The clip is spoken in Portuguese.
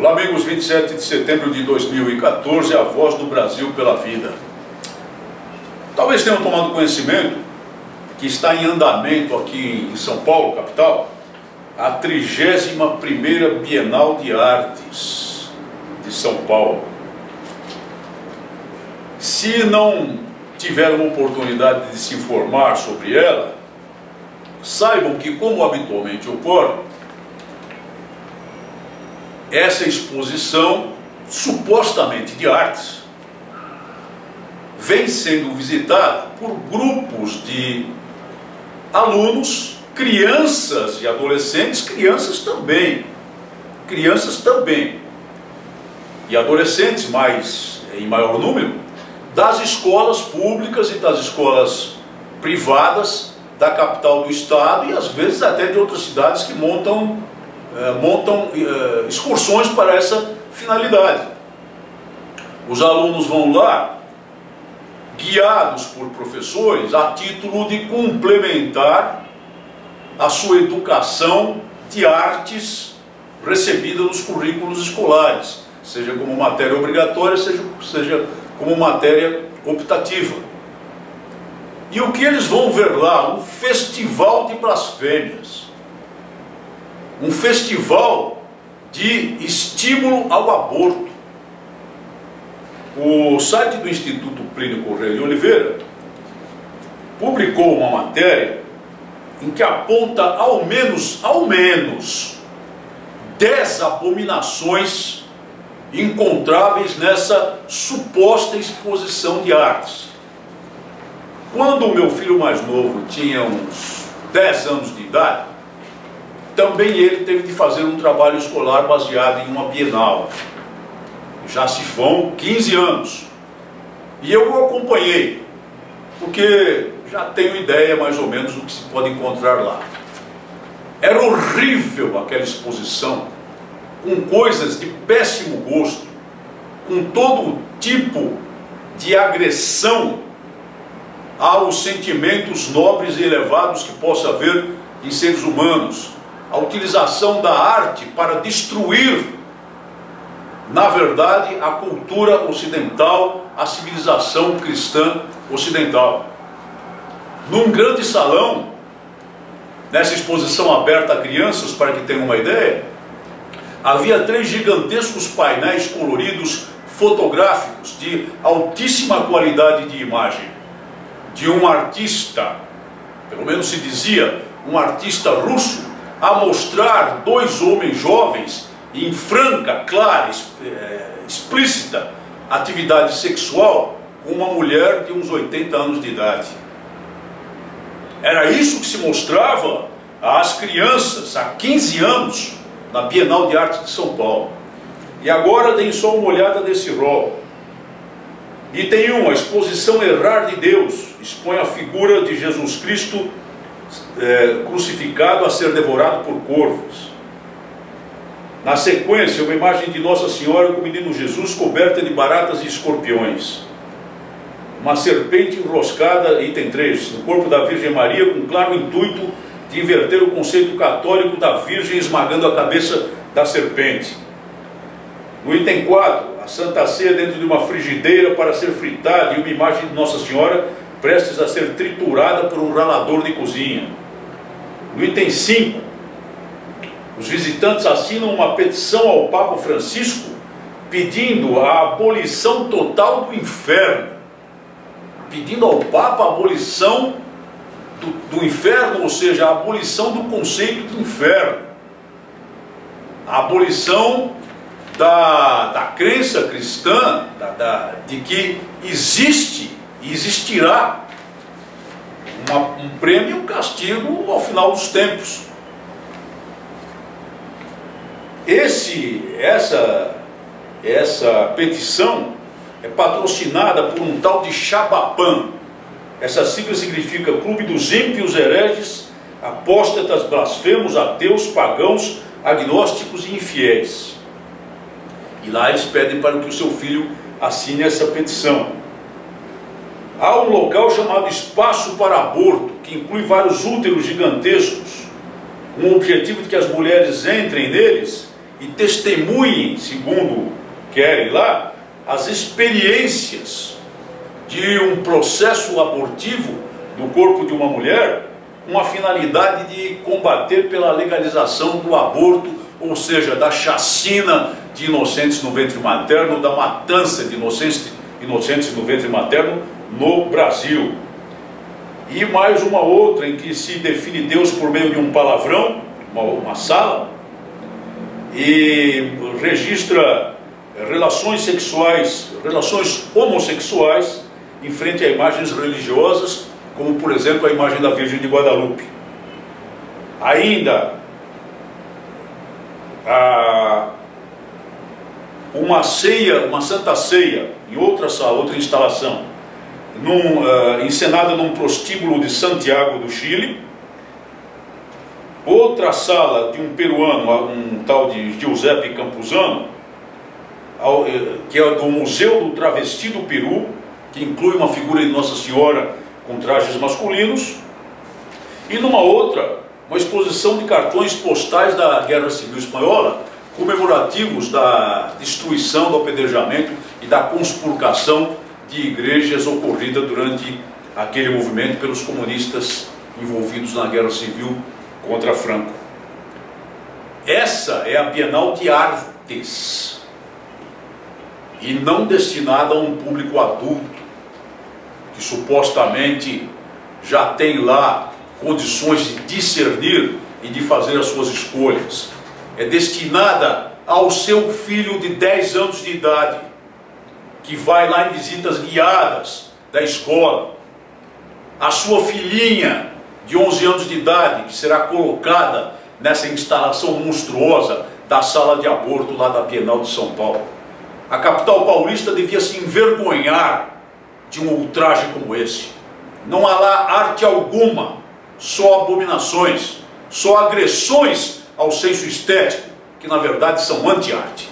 Olá amigos, 27 de setembro de 2014, a Voz do Brasil pela Vida. Talvez tenham tomado conhecimento que está em andamento aqui em São Paulo, capital, a 31ª Bienal de Artes de São Paulo. Se não tiveram oportunidade de se informar sobre ela, saibam que, como habitualmente ocorre, essa exposição, supostamente de artes, vem sendo visitada por grupos de alunos, crianças e adolescentes, crianças também, e adolescentes mais em maior número, das escolas públicas e das escolas privadas da capital do estado e às vezes até de outras cidades que montam excursões para essa finalidade. Os alunos vão lá, guiados por professores, a título de complementar a sua educação de artes recebida nos currículos escolares, seja como matéria obrigatória, seja como matéria optativa. E o que eles vão ver lá? Um festival de blasfêmias. Um festival de estímulo ao aborto. O site do Instituto Plínio Corrêa de Oliveira publicou uma matéria em que aponta ao menos 10 abominações encontráveis nessa suposta exposição de artes. Quando o meu filho mais novo tinha uns 10 anos de idade, também ele teve de fazer um trabalho escolar baseado em uma bienal. Já se vão 15 anos. E eu o acompanhei, porque já tenho ideia mais ou menos do que se pode encontrar lá. Era horrível aquela exposição, com coisas de péssimo gosto, com todo tipo de agressão aos sentimentos nobres e elevados que possa haver em seres humanos. A utilização da arte para destruir, na verdade, a cultura ocidental, a civilização cristã ocidental. Num grande salão, nessa exposição aberta a crianças, para que tenham uma ideia, havia 3 gigantescos painéis coloridos fotográficos de altíssima qualidade de imagem, de um artista, pelo menos se dizia, um artista russo, a mostrar 2 homens jovens em franca, clara, explícita atividade sexual com uma mulher de uns 80 anos de idade. Era isso que se mostrava às crianças há 15 anos na Bienal de Artes de São Paulo. E agora deem só uma olhada nesse rol. E tem uma exposição Errar de Deus, expõe a figura de Jesus Cristo crucificado a ser devorado por corvos. Na sequência, uma imagem de Nossa Senhora com o menino Jesus coberta de baratas e escorpiões. Uma serpente enroscada, item 3, no corpo da Virgem Maria, com claro intuito de inverter o conceito católico da Virgem esmagando a cabeça da serpente. No item 4, a Santa Ceia dentro de uma frigideira para ser fritada e uma imagem de Nossa Senhora prestes a ser triturada por um ralador de cozinha. No item 5, os visitantes assinam uma petição ao Papa Francisco pedindo a abolição total do inferno, pedindo ao Papa a abolição do inferno, ou seja, a abolição do conceito de inferno, a abolição da crença cristã de que existe e existirá um prêmio e um castigo ao final dos tempos. Essa petição é patrocinada por um tal de Xabapan. Essa sigla significa Clube dos Ímpios, Hereges, Apóstatas, Blasfemos, Ateus, Pagãos, Agnósticos e Infiéis. E lá eles pedem para que o seu filho assine essa petição. Há um local chamado Espaço para Aborto, que inclui vários úteros gigantescos, com o objetivo de que as mulheres entrem neles e testemunhem, segundo querem lá, as experiências de um processo abortivo no corpo de uma mulher, com a finalidade de combater pela legalização do aborto, ou seja, da chacina de inocentes no ventre materno, da matança de inocentes no ventre materno no Brasil. E mais uma outra em que se define Deus por meio de um palavrão, uma sala, e registra relações sexuais, relações homossexuais, em frente a imagens religiosas, como por exemplo a imagem da Virgem de Guadalupe. Ainda uma ceia, uma santa ceia, em outra sala, outra instalação, encenada num prostíbulo de Santiago do Chile. Outra sala de um peruano, um tal de Giuseppe Campuzano, que é do Museu do Travesti do Peru, que inclui uma figura de Nossa Senhora com trajes masculinos. E numa outra, uma exposição de cartões postais da Guerra Civil Espanhola, comemorativos da destruição, do apedrejamento e da conspurcação de igrejas ocorrida durante aquele movimento pelos comunistas envolvidos na Guerra Civil contra Franco. Essa é a Bienal de Artes, e não destinada a um público adulto, que supostamente já tem lá condições de discernir e de fazer as suas escolhas. É destinada ao seu filho de 10 anos de idade, que vai lá em visitas guiadas da escola, a sua filhinha de 11 anos de idade, que será colocada nessa instalação monstruosa da sala de aborto lá da Bienal de São Paulo. A capital paulista devia se envergonhar de um ultraje como esse. Não há lá arte alguma, só abominações, só agressões ao senso estético, que na verdade são anti-arte.